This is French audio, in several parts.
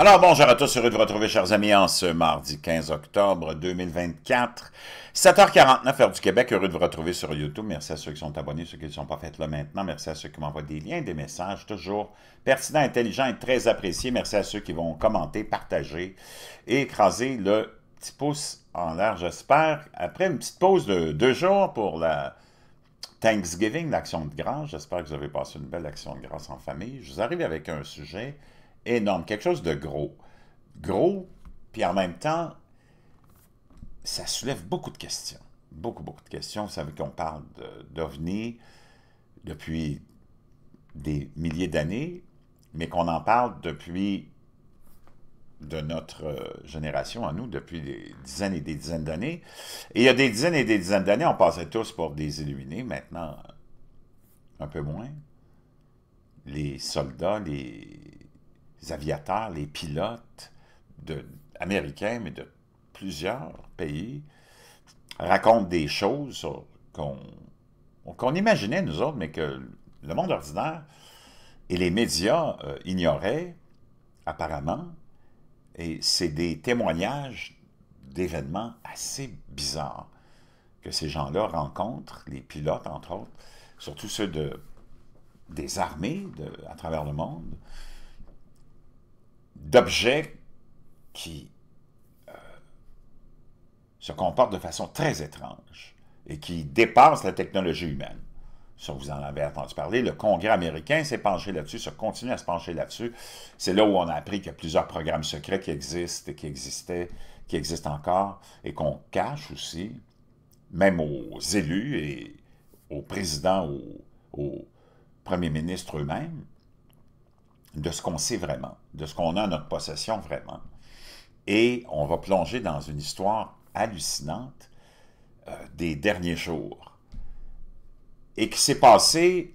Alors bonjour à tous, heureux de vous retrouver chers amis en ce mardi 15 octobre 2024, 7h49 heure du Québec, heureux de vous retrouver sur YouTube, merci à ceux qui sont abonnés, ceux qui ne sont pas faits là maintenant, merci à ceux qui m'envoient des liens, des messages, toujours pertinents, intelligents et très appréciés, merci à ceux qui vont commenter, partager et écraser le petit pouce en l'air j'espère, après une petite pause de 2 jours pour la Thanksgiving, l'action de grâce, j'espère que vous avez passé une belle action de grâce en famille, je vous arrive avec un sujet énorme, quelque chose de gros. Gros, puis en même temps, ça soulève beaucoup de questions. Beaucoup, beaucoup de questions. Vous savez qu'on parle d'OVNI depuis des milliers d'années, mais qu'on en parle depuis, de notre génération à nous, depuis des dizaines et des dizaines d'années. Et il y a des dizaines et des dizaines d'années, on passait tous pour des illuminés, maintenant, un peu moins. Les soldats, les aviateurs, les pilotes américains, mais de plusieurs pays, racontent des choses qu'on imaginait, nous autres, mais que le monde ordinaire et les médias ignoraient, apparemment. Et c'est des témoignages d'événements assez bizarres que ces gens-là rencontrent, les pilotes, entre autres, surtout ceux des armées à travers le monde, d'objets qui se comportent de façon très étrange et qui dépassent la technologie humaine. Si vous en avez entendu parler, le Congrès américain s'est penché là-dessus, se continue à se pencher là-dessus. C'est là où on a appris qu'il y a plusieurs programmes secrets qui existent et qui existent encore et qu'on cache aussi, même aux élus et aux présidents, aux premiers ministres eux-mêmes, de ce qu'on sait vraiment, de ce qu'on a en notre possession vraiment. Et on va plonger dans une histoire hallucinante des derniers jours et qui s'est passée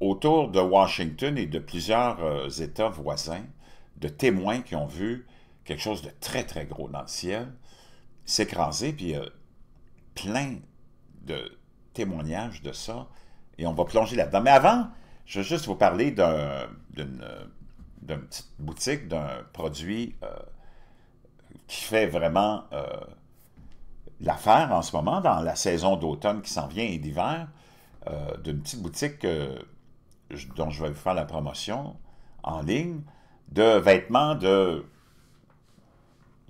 autour de Washington et de plusieurs États voisins, de témoins qui ont vu quelque chose de très, très gros dans le ciel s'écraser, puis plein de témoignages de ça, et on va plonger là-dedans. Mais avant, je veux juste vous parler d'une petite boutique, d'un produit qui fait vraiment l'affaire en ce moment, dans la saison d'automne qui s'en vient et d'hiver, d'une petite boutique dont je vais vous faire la promotion en ligne, de vêtements de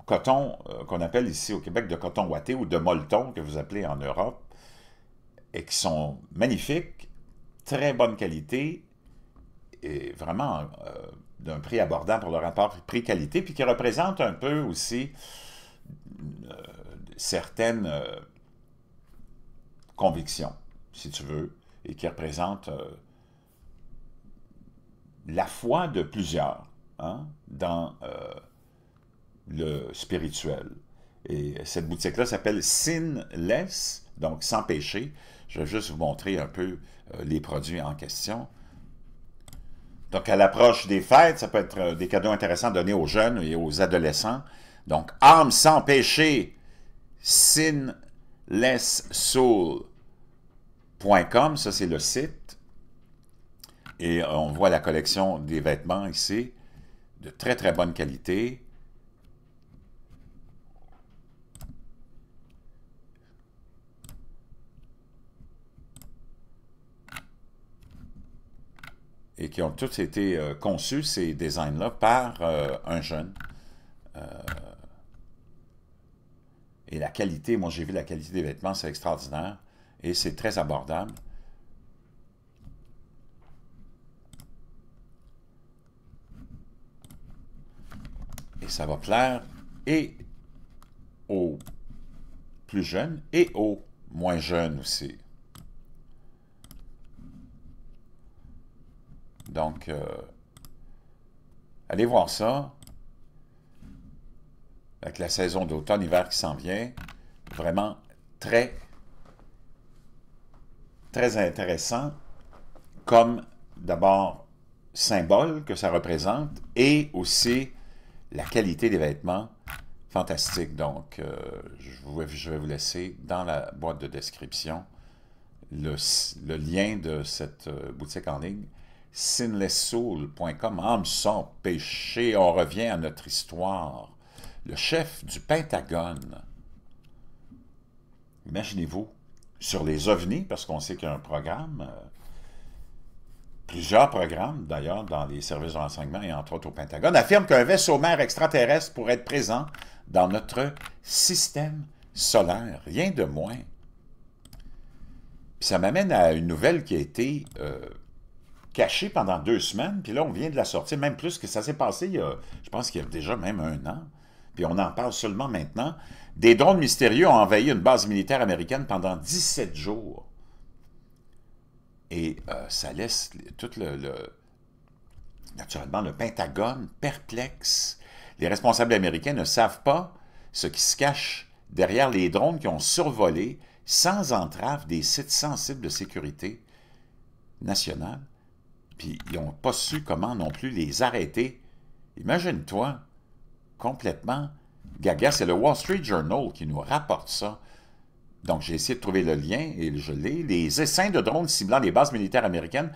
coton, qu'on appelle ici au Québec de coton ouaté ou de molleton, que vous appelez en Europe, et qui sont magnifiques, très bonne qualité et vraiment d'un prix abordable pour le rapport prix-qualité, puis qui représente un peu aussi certaines convictions, si tu veux, et qui représente la foi de plusieurs dans le spirituel. Et cette boutique-là s'appelle Sinless, donc sans péché. Je vais juste vous montrer un peu les produits en question. Donc, à l'approche des fêtes, ça peut être des cadeaux intéressants donnés aux jeunes et aux adolescents. Donc, âme sans péché, sinlesssoul.com, ça c'est le site. Et on voit la collection des vêtements ici, de très très bonne qualité. Et qui ont tous été conçus, ces designs-là, par un jeune. Et la qualité, moi j'ai vu la qualité des vêtements, c'est extraordinaire. Et c'est très abordable. Et ça va plaire et aux plus jeunes et aux moins jeunes aussi. Donc, allez voir ça, avec la saison d'automne-hiver qui s'en vient, vraiment très, très intéressant, comme d'abord symbole que ça représente, et aussi la qualité des vêtements, fantastique. Donc, je vais vous laisser dans la boîte de description le lien de cette boutique en ligne, sinlesssoul.com, âme sans péché. On revient à notre histoire. Le chef du Pentagone, imaginez-vous, sur les ovnis, parce qu'on sait qu'il y a un programme, plusieurs programmes d'ailleurs dans les services de renseignement et entre autres au Pentagone, affirment qu'un vaisseau mère extraterrestre pourrait être présent dans notre système solaire, rien de moins. Puis ça m'amène à une nouvelle qui a été cachée pendant 2 semaines, puis là on vient de la sortir, même plus que ça s'est passé il y a, je pense qu'il y a déjà même 1 an, puis on en parle seulement maintenant. Des drones mystérieux ont envahi une base militaire américaine pendant 17 jours. Et ça laisse tout naturellement, le Pentagone perplexe. Les responsables américains ne savent pas ce qui se cache derrière les drones qui ont survolé sans entrave des sites sensibles de sécurité nationale. Puis ils n'ont pas su comment non plus les arrêter. Imagine-toi, complètement gaga. C'est le Wall Street Journal qui nous rapporte ça. Donc, j'ai essayé de trouver le lien et je l'ai. Les essaims de drones ciblant les bases militaires américaines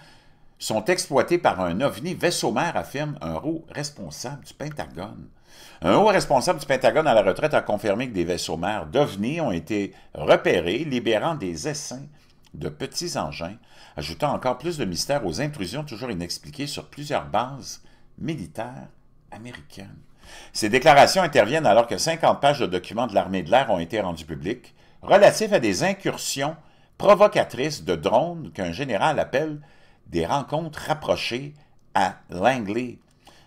sont exploités par un ovni vaisseau-mère, affirme un haut responsable du Pentagone. Un haut responsable du Pentagone à la retraite a confirmé que des vaisseaux-mères d'ovnis ont été repérés, libérant des essaims de petits engins, ajoutant encore plus de mystère aux intrusions toujours inexpliquées sur plusieurs bases militaires américaines. Ces déclarations interviennent alors que 50 pages de documents de l'armée de l'air ont été rendus publics, relatifs à des incursions provocatrices de drones qu'un général appelle des rencontres rapprochées à Langley.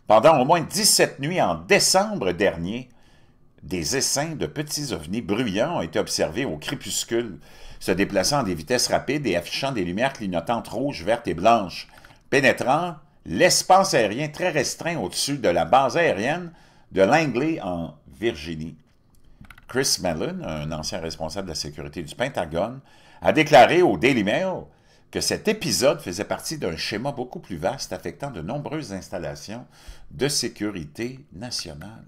Pendant au moins 17 nuits en décembre dernier, des essaims de petits ovnis bruyants ont été observés au crépuscule, se déplaçant à des vitesses rapides et affichant des lumières clignotantes rouges, vertes et blanches, pénétrant l'espace aérien très restreint au-dessus de la base aérienne de Langley en Virginie. Chris Mellon, un ancien responsable de la sécurité du Pentagone, a déclaré au Daily Mail que cet épisode faisait partie d'un schéma beaucoup plus vaste affectant de nombreuses installations de sécurité nationale.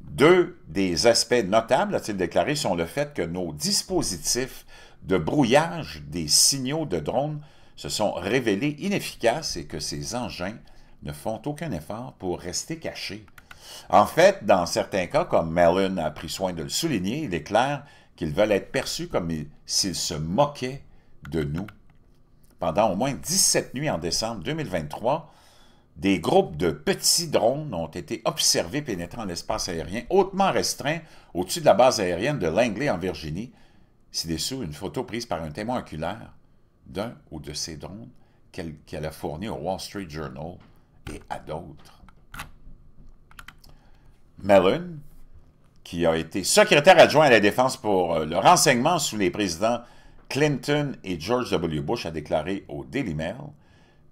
2 des aspects notables, a-t-il déclaré, sont le fait que nos dispositifs de brouillage des signaux de drones se sont révélés inefficaces et que ces engins ne font aucun effort pour rester cachés. En fait, dans certains cas, comme Mellon a pris soin de le souligner, il est clair qu'ils veulent être perçus comme s'ils se moquaient de nous. Pendant au moins 17 nuits en décembre 2023, des groupes de petits drones ont été observés pénétrant l'espace aérien hautement restreint au-dessus de la base aérienne de Langley en Virginie, ci-dessous une photo prise par un témoin oculaire d'un ou de ces drones qu'elle a fourni au Wall Street Journal et à d'autres. Mellon, qui a été secrétaire adjoint à la Défense pour le renseignement sous les présidents Clinton et George W. Bush, a déclaré au Daily Mail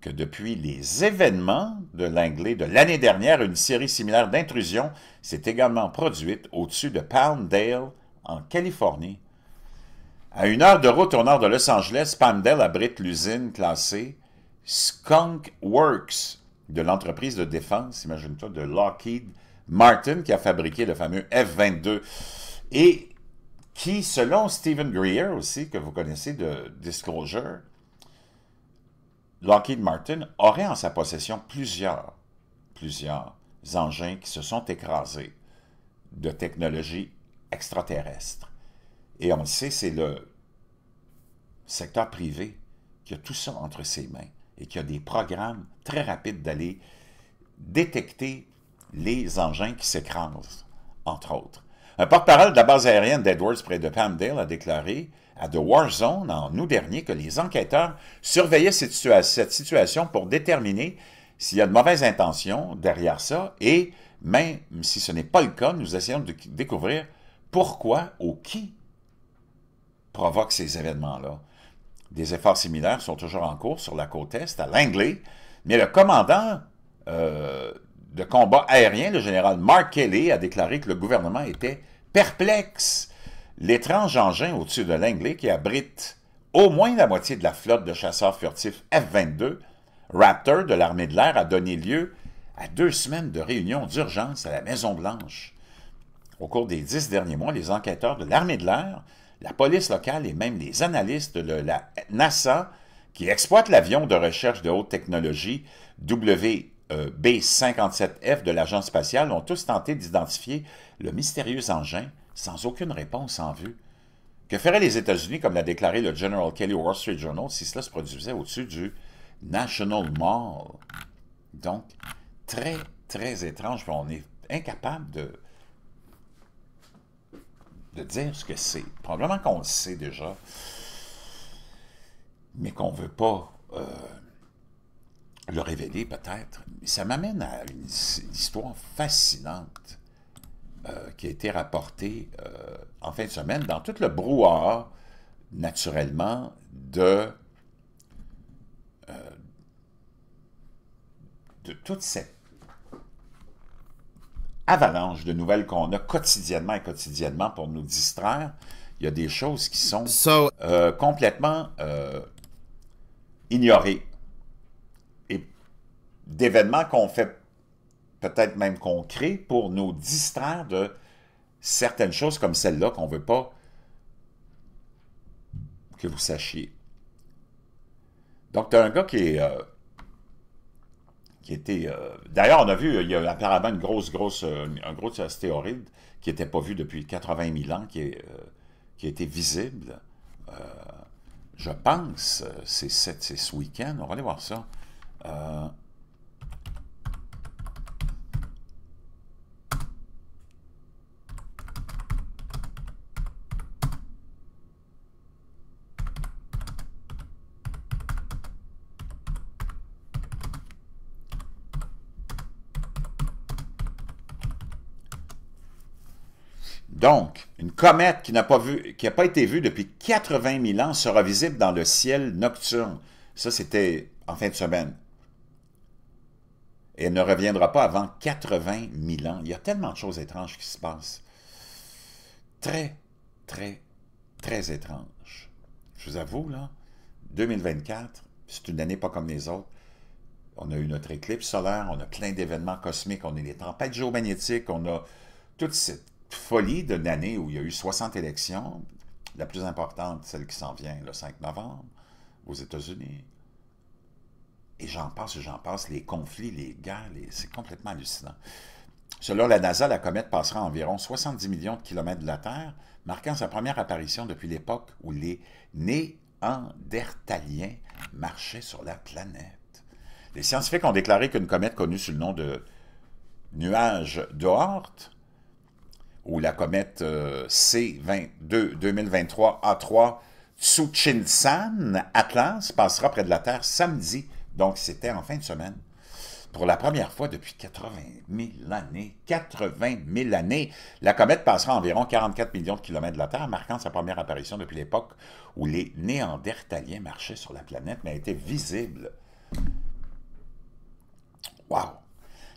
que depuis les événements de Langley de l'année dernière, une série similaire d'intrusions s'est également produite au-dessus de Palmdale, en Californie. À 1 heure de route au nord de Los Angeles, Palmdale abrite l'usine classée Skunk Works de l'entreprise de défense, imagine-toi, de Lockheed Martin, qui a fabriqué le fameux F-22 et qui, selon Stephen Greer aussi, que vous connaissez de Disclosure, Lockheed Martin aurait en sa possession plusieurs engins qui se sont écrasés de technologie extraterrestre. Et on le sait, c'est le secteur privé qui a tout ça entre ses mains et qui a des programmes très rapides d'aller détecter les engins qui s'écrasent, entre autres. Un porte-parole de la base aérienne d'Edwards près de Palmdale a déclaré à The War Zone en août dernier que les enquêteurs surveillaient cette situation pour déterminer s'il y a de mauvaises intentions derrière ça et, même si ce n'est pas le cas, nous essayons de découvrir pourquoi ou qui provoque ces événements-là. Des efforts similaires sont toujours en cours sur la côte Est, à Langley, mais le commandant de combat aérien, le général Mark Kelly, a déclaré que le gouvernement était perplexe. L'étrange engin au-dessus de Langley, qui abrite au moins la moitié de la flotte de chasseurs furtifs F-22, Raptor de l'armée de l'air, a donné lieu à 2 semaines de réunions d'urgence à la Maison-Blanche. Au cours des 10 derniers mois, les enquêteurs de l'armée de l'air, la police locale et même les analystes de la NASA qui exploite l'avion de recherche de haute technologie WB-57F de l'Agence spatiale, ont tous tenté d'identifier le mystérieux engin sans aucune réponse en vue. Que feraient les États-Unis, comme l'a déclaré le General Kelly au Wall Street Journal, si cela se produisait au-dessus du National Mall? Donc, très, très étrange. On est incapable de dire ce que c'est. Probablement qu'on le sait déjà, mais qu'on ne veut pas le révéler peut-être. Mais ça m'amène à une histoire fascinante qui a été rapportée en fin de semaine dans tout le brouhaha, naturellement, de toute cette avalanche de nouvelles qu'on a quotidiennement et quotidiennement pour nous distraire. Il y a des choses qui sont complètement ignorées. Et d'événements qu'on fait, peut-être même qu'on crée, pour nous distraire de certaines choses comme celle-là qu'on ne veut pas que vous sachiez. Donc, tu as un gars qui est... d'ailleurs, on a vu, il y a apparemment une un gros astéroïde qui n'était pas vu depuis 80 000 ans, qui a été visible. Je pense, c'est ce week-end. On va aller voir ça. Donc, une comète qui n'a pas été vue depuis 80 000 ans sera visible dans le ciel nocturne. Ça, c'était en fin de semaine. Et elle ne reviendra pas avant 80 000 ans. Il y a tellement de choses étranges qui se passent. Très, très, très étranges. Je vous avoue, là, 2024, c'est une année pas comme les autres. On a eu notre éclipse solaire, on a plein d'événements cosmiques, on a des tempêtes géomagnétiques, on a toute cette folie d'une année où il y a eu 60 élections, la plus importante, celle qui s'en vient le 5 novembre, aux États-Unis. Et j'en passe, les conflits, les guerres, c'est complètement hallucinant. Selon la NASA, la comète passera environ 70 millions de kilomètres de la Terre, marquant sa première apparition depuis l'époque où les Néandertaliens marchaient sur la planète. Les scientifiques ont déclaré qu'une comète connue sous le nom de nuage d'Oort, ou la comète C2023-A3 Tsuchinsan, Atlas, passera près de la Terre samedi, donc c'était en fin de semaine, pour la première fois depuis 80 000 années. La comète passera environ 44 millions de kilomètres de la Terre, marquant sa première apparition depuis l'époque où les Néandertaliens marchaient sur la planète, mais était visible. Wow!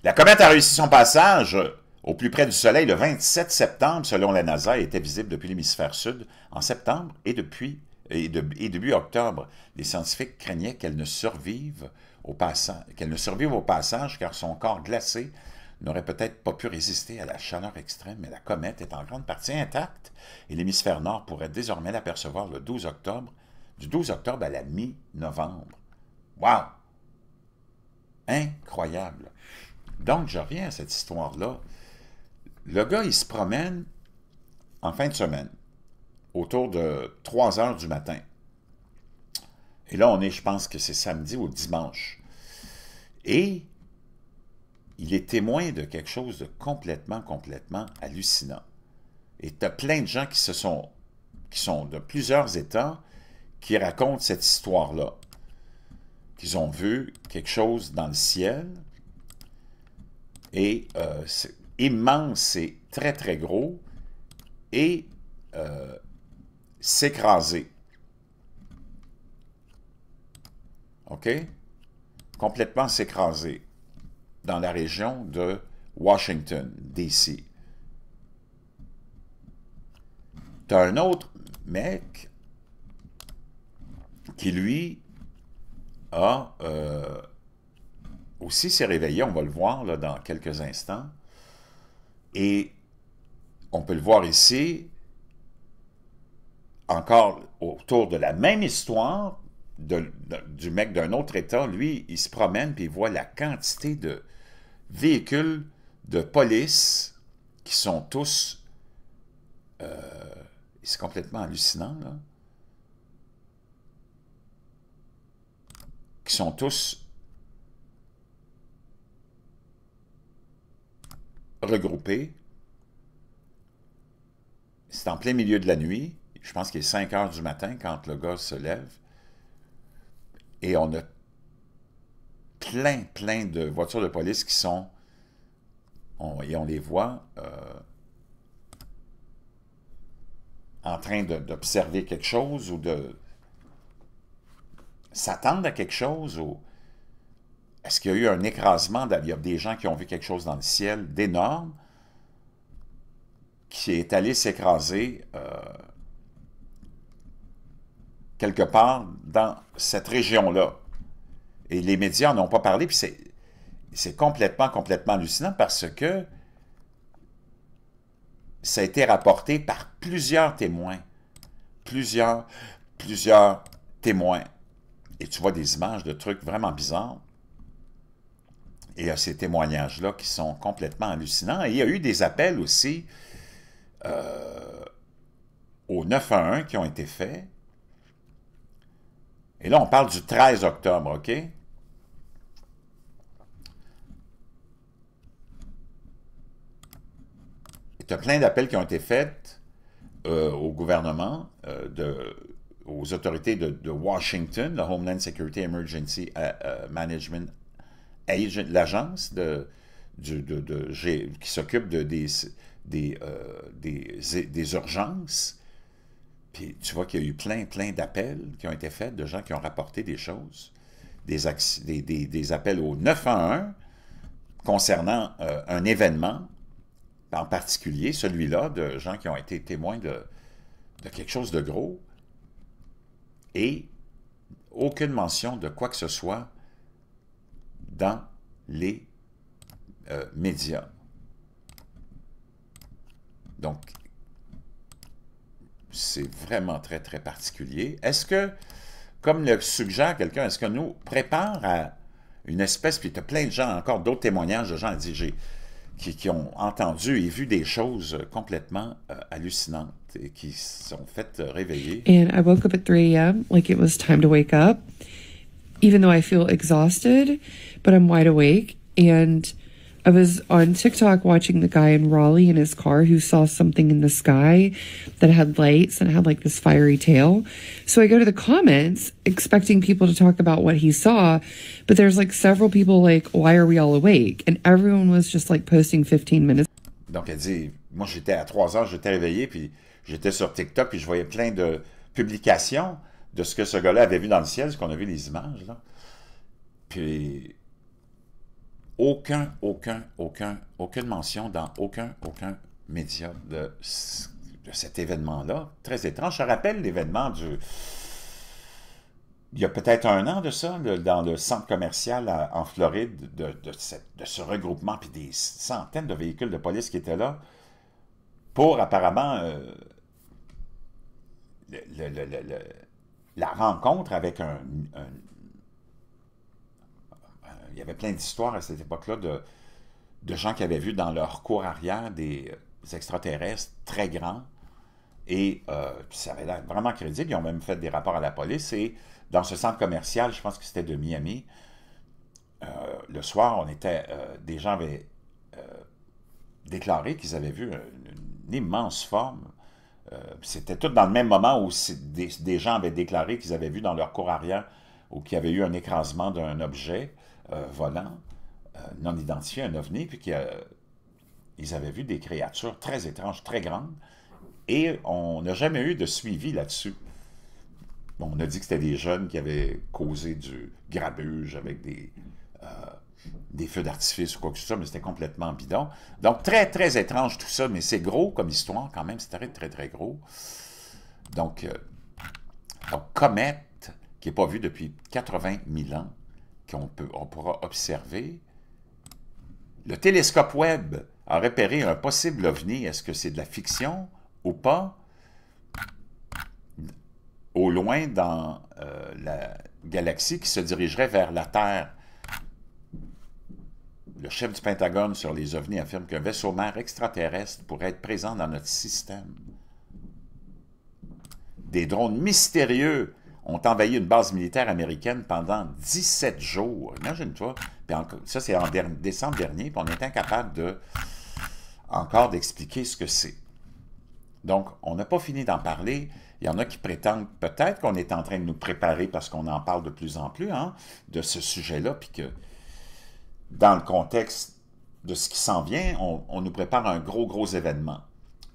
La comète a réussi son passage au plus près du Soleil, le 27 septembre, selon la NASA, était visible depuis l'hémisphère sud en septembre et début octobre. Les scientifiques craignaient qu'elle ne survive au passage, car son corps glacé n'aurait peut-être pas pu résister à la chaleur extrême, mais la comète est en grande partie intacte et l'hémisphère nord pourrait désormais l'apercevoir le 12 octobre, du 12 octobre à la mi-novembre. Wow! Incroyable! Donc, je reviens à cette histoire-là. Le gars, il se promène en fin de semaine, autour de 3 heures du matin. Et là, on est, je pense que c'est samedi ou dimanche. Et il est témoin de quelque chose de complètement, complètement hallucinant. Et tu as plein de gens qui sont de plusieurs États qui racontent cette histoire-là. Qu'ils ont vu quelque chose dans le ciel. Et c'est immense et très, très gros, et s'écraser. OK? Complètement s'écraser dans la région de Washington, D.C. Tu as un autre mec qui, lui, a... aussi s'est réveillé, on va le voir là, dans quelques instants. Et on peut le voir ici, encore autour de la même histoire, du mec d'un autre État, lui, il se promène puis il voit la quantité de véhicules de police qui sont tous... c'est complètement hallucinant, là. Qui sont tous regroupés. C'est en plein milieu de la nuit. Je pense qu'il est 5 heures du matin quand le gars se lève. Et on a plein de voitures de police qui sont... et on les voit en train d'observer quelque chose ou de s'attendre à quelque chose. Ou est-ce qu'il y a eu un écrasement? Il y a des gens qui ont vu quelque chose dans le ciel d'énorme qui est allé s'écraser quelque part dans cette région-là. Et les médias n'en ont pas parlé, puis c'est complètement hallucinant parce que ça a été rapporté par plusieurs témoins. Plusieurs témoins. Et tu vois des images de trucs vraiment bizarres. Et il y a ces témoignages-là qui sont complètement hallucinants. Et il y a eu des appels aussi au 911 qui ont été faits. Et là, on parle du 13 octobre, OK? Il y a plein d'appels qui ont été faits au gouvernement, aux autorités de Washington, le Homeland Security Emergency Management Agency, l'agence qui s'occupe des urgences. Puis tu vois qu'il y a eu plein d'appels qui ont été faits de gens qui ont rapporté des choses, des appels au 911 concernant un événement, en particulier celui-là, de gens qui ont été témoins de quelque chose de gros, et aucune mention de quoi que ce soit dans les médias. Donc, c'est vraiment très particulier. Est-ce que, comme le suggère quelqu'un, est-ce que nous prépare à une espèce, puis tu as plein de gens, encore d'autres témoignages de gens à dire, qui ont entendu et vu des choses complètement hallucinantes et qui se sont faites réveiller. And I woke up at 3 a.m. like it was time to wake up, even though I feel exhausted, but I'm wide awake. And I was on TikTok watching the guy in Raleigh in his car who saw something in the sky that had lights and had like this fiery tail. So I go to the comments expecting people to talk about what he saw, but there's like several people like, why are we all awake? And everyone was just like posting 15 minutes. Donc elle dit, moi j'étais à 3 heures, j'étais réveillé, puis j'étais sur TikTok, puis je voyais plein de publications de ce que ce gars-là avait vu dans le ciel, parce qu'on a vu les images, là. Puis... aucune mention dans aucun média de cet événement-là. Très étrange. Je rappelle l'événement du... Il y a peut-être un an de ça, dans le centre commercial en Floride, de ce regroupement, puis des centaines de véhicules de police qui étaient là, pour apparemment la rencontre avec un il y avait plein d'histoires à cette époque-là de gens qui avaient vu dans leur cour arrière des extraterrestres très grands. Et ça avait l'air vraiment crédible. Ils ont même fait des rapports à la police. Et dans ce centre commercial, je pense que c'était de Miami, le soir, des gens avaient déclaré qu'ils avaient vu une immense forme. C'était tout dans le même moment où des gens avaient déclaré qu'ils avaient vu dans leur cour arrière ou qu'il y avait eu un écrasement d'un objet volant, non identifié, un ovni, puis ils avaient vu des créatures très étranges, très grandes, et on n'a jamais eu de suivi là-dessus. Bon, on a dit que c'était des jeunes qui avaient causé du grabuge avec des feux d'artifice ou quoi que ce soit, mais c'était complètement bidon. Donc, très étrange tout ça, mais c'est gros comme histoire quand même, c'est très gros. Donc, comète, qui n'est pas vue depuis 80 000 ans, on pourra observer. Le télescope Webb a repéré un possible ovni. Est-ce que c'est de la fiction ou pas? Au loin, dans galaxies qui se dirigeraient vers la Terre. Le chef du Pentagone sur les ovnis affirme qu'un vaisseau-mère extraterrestre pourrait être présent dans notre système. Des drones mystérieux ont envahi une base militaire américaine pendant 17 jours. Imagine-toi. Ça, c'est en décembre dernier, puis on est incapable de, encore d'expliquer ce que c'est. Donc, on n'a pas fini d'en parler. Il y en a qui prétendent peut-être qu'on est en train de nous préparer parce qu'on en parle de plus en plus, hein, de ce sujet-là, puis que dans le contexte de ce qui s'en vient, on nous prépare un gros événement.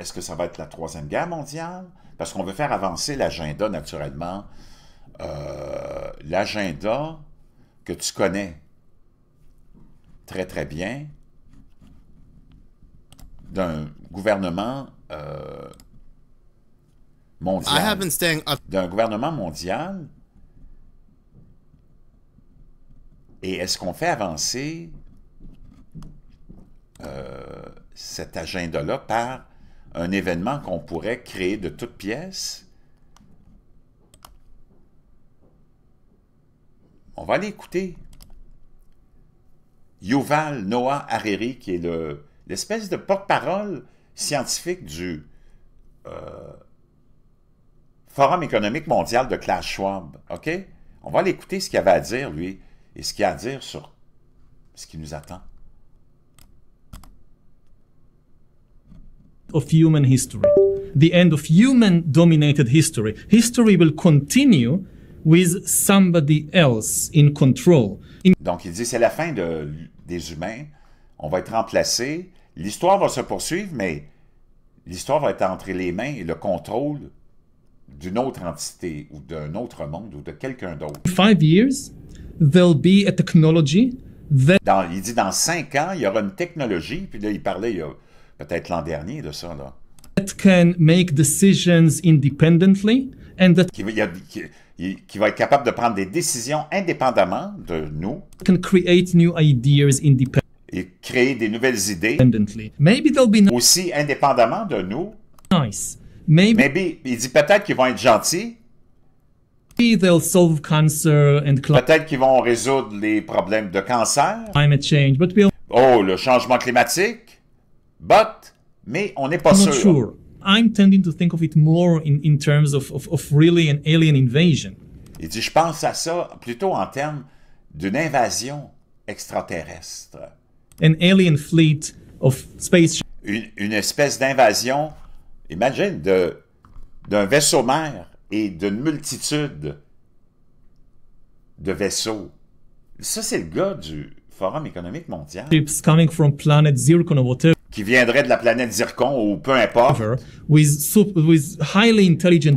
Est-ce que ça va être la 3e guerre mondiale? Parce qu'on veut faire avancer l'agenda, naturellement. L'agenda que tu connais très bien d'un gouvernement mondial. D'un gouvernement mondial. Et est-ce qu'on fait avancer cet agenda-là par un événement qu'on pourrait créer de toutes pièces? On va aller écouter Yuval Noah Harari, qui est l'espèce de porte-parole scientifique du Forum économique mondial de Klaus Schwab. OK? On va aller écouter ce qu'il avait à dire, lui, et ce qu'il a à dire sur ce qui nous attend. Of human history, the end of human-dominated history. History will continue with somebody else in control. Donc il dit c'est la fin des humains, on va être remplacés, l'histoire va se poursuivre, mais l'histoire va être entre les mains et le contrôle d'une autre entité ou d'un autre monde ou de quelqu'un d'autre. 5 years, there'll be a technology that... il dit dans 5 ans, il y aura une technologie, puis là il parlait il y a peut-être l'an dernier de ça, là. That can make decisions independently and that qui va être capable de prendre des décisions indépendamment de nous. Can create new ideas independently. Et créer des nouvelles idées. Maybe they'll be aussi indépendamment de nous. Nice. Maybe il dit peut-être qu'ils vont être gentils. They'll solve cancer and peut-être qu'ils vont résoudre les problèmes de cancer. Climate change, but we'll... Oh, le changement climatique. Mais on n'est pas sûr. Sure. I'm tending to think of it more in terms of really an alien invasion. Il dit, je pense à ça plutôt en termes d'une invasion extraterrestre. An alien fleet of space. Une espèce d'invasion, imagine, d'un vaisseau-mère et d'une multitude de vaisseaux. Ça, c'est le gars du Forum économique mondial. Ships coming from planet Zircon or whatever. Qui viendrait de la planète Zircon ou peu importe,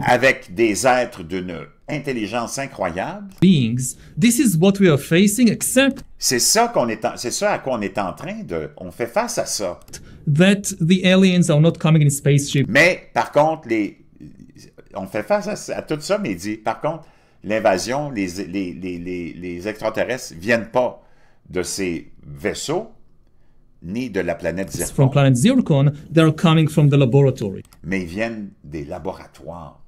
avec des êtres d'une intelligence incroyable. C'est ça qu'on est, c'est ça à quoi on est en train de, on fait face à ça. Mais par contre, on fait face à tout ça, mais il dit par contre, l'invasion, les extraterrestres viennent pas de ces vaisseaux, ni de la planète Zircon. From planet Zircon, they're coming from the laboratory. Mais ils viennent des laboratoires.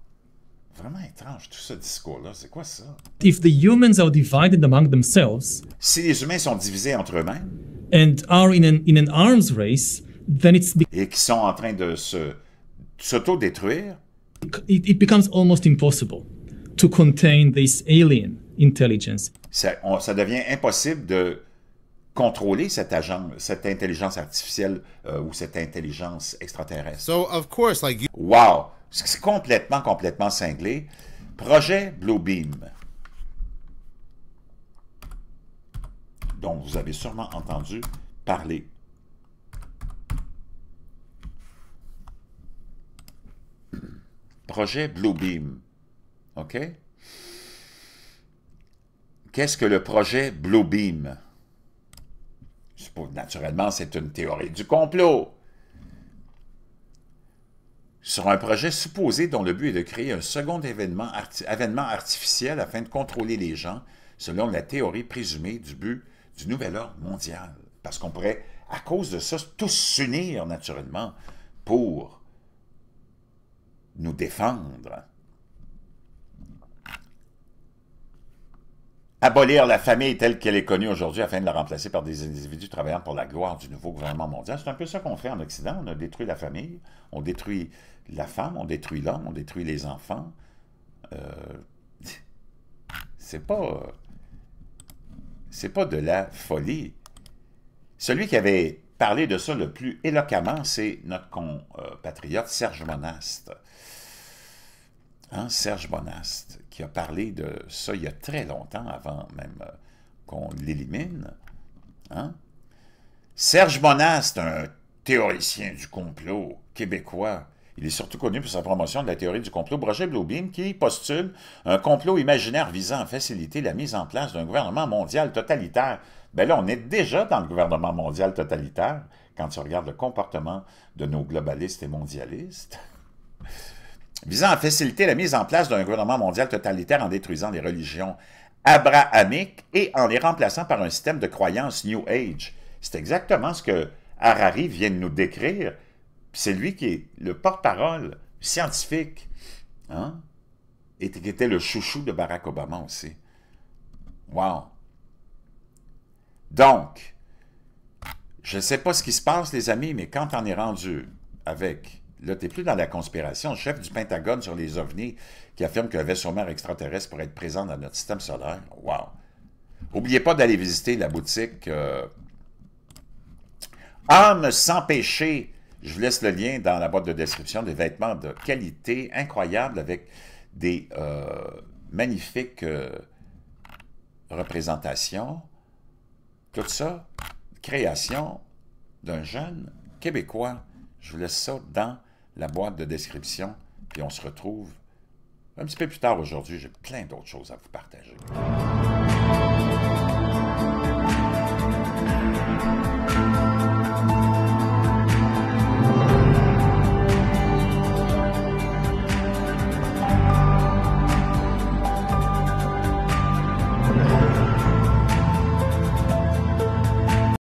Vraiment étrange tout ce discours-là. C'est quoi ça? If the humans are divided among themselves, si les humains sont divisés entre eux-mêmes, and are in an arms race, then it's et qui sont en train de s'auto-détruire, it becomes almost impossible to contain this alien intelligence. Ça devient impossible de contrôler cette intelligence artificielle ou cette intelligence extraterrestre. So, of course, like you... Wow! C'est complètement cinglé. Projet Blue Beam, dont vous avez sûrement entendu parler. Projet Blue Beam. OK? Qu'est-ce que le projet Blue Beam? Naturellement, c'est une théorie du complot. Sur un projet supposé dont le but est de créer un second événement artificiel afin de contrôler les gens, selon la théorie présumée du but du nouvel ordre mondial. Parce qu'on pourrait, à cause de ça, tous s'unir naturellement pour nous défendre. Abolir la famille telle qu'elle est connue aujourd'hui afin de la remplacer par des individus travaillant pour la gloire du nouveau gouvernement mondial. C'est un peu ça qu'on fait en Occident. On a détruit la famille, on détruit la femme, on détruit l'homme, on détruit les enfants. C'est pas de la folie. Celui qui avait parlé de ça le plus éloquemment, c'est notre compatriote Serge Monast. Hein, Serge Monast, qui a parlé de ça il y a très longtemps, avant même qu'on l'élimine. Hein? Serge Monast, un théoricien du complot québécois, il est surtout connu pour sa promotion de la théorie du complot Projet Blue Beam, qui postule un complot imaginaire visant à faciliter la mise en place d'un gouvernement mondial totalitaire. Bien là, on est déjà dans le gouvernement mondial totalitaire, quand tu regardes le comportement de nos globalistes et mondialistes. Visant à faciliter la mise en place d'un gouvernement mondial totalitaire en détruisant les religions abrahamiques et en les remplaçant par un système de croyances New Age. C'est exactement ce que Harari vient de nous décrire. C'est lui qui est le porte-parole scientifique, hein, et qui était le chouchou de Barack Obama aussi. Wow! Donc, je ne sais pas ce qui se passe, les amis, mais quand on est rendu avec... Là, t'es plus dans la conspiration. Le chef du Pentagone sur les ovnis qui affirme qu'un vaisseau mère extraterrestre pourrait être présent dans notre système solaire. Wow! N'oubliez pas d'aller visiter la boutique Âme sans péché. Je vous laisse le lien dans la boîte de description. Des vêtements de qualité incroyable avec des magnifiques représentations. Tout ça, création d'un jeune Québécois. Je vous laisse ça dans la boîte de description, puis on se retrouve un petit peu plus tard aujourd'hui. J'ai plein d'autres choses à vous partager.